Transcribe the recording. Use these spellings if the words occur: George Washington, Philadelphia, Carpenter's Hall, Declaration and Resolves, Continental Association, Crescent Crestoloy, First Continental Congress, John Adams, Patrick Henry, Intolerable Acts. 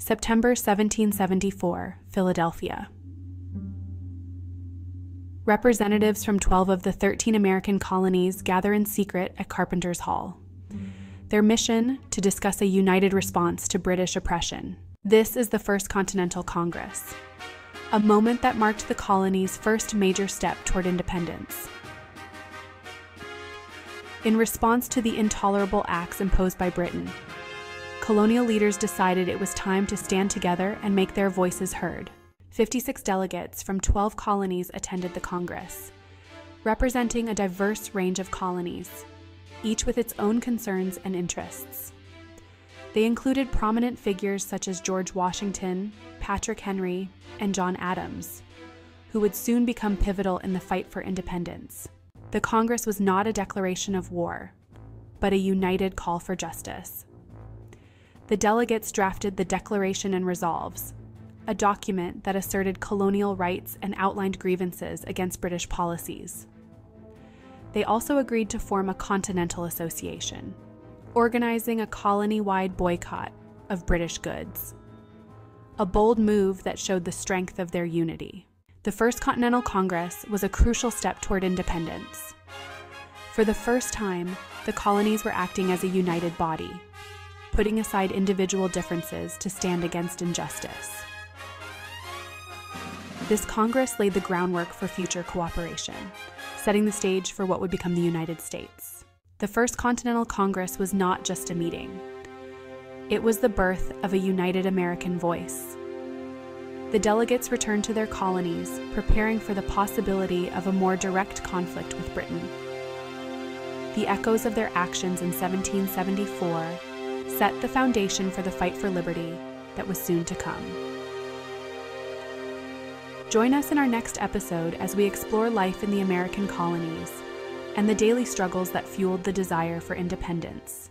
September 1774, Philadelphia. Representatives from 12 of the 13 American colonies gather in secret at Carpenter's Hall. Their mission, to discuss a united response to British oppression. This is the First Continental Congress, a moment that marked the colony's first major step toward independence. In response to the intolerable acts imposed by Britain, colonial leaders decided it was time to stand together and make their voices heard. 56 delegates from 12 colonies attended the Congress, representing a diverse range of colonies, each with its own concerns and interests. They included prominent figures such as George Washington, Patrick Henry, and John Adams, who would soon become pivotal in the fight for independence. The Congress was not a declaration of war, but a united call for justice. The delegates drafted the Declaration and Resolves, a document that asserted colonial rights and outlined grievances against British policies. They also agreed to form a Continental Association, organizing a colony-wide boycott of British goods, a bold move that showed the strength of their unity. The First Continental Congress was a crucial step toward independence. For the first time, the colonies were acting as a united body, putting aside individual differences to stand against injustice. This Congress laid the groundwork for future cooperation, setting the stage for what would become the United States. The First Continental Congress was not just a meeting. It was the birth of a united American voice. The delegates returned to their colonies, preparing for the possibility of a more direct conflict with Britain. The echoes of their actions in 1774 set the foundation for the fight for liberty that was soon to come. Join us in our next episode as we explore life in the American colonies and the daily struggles that fueled the desire for independence.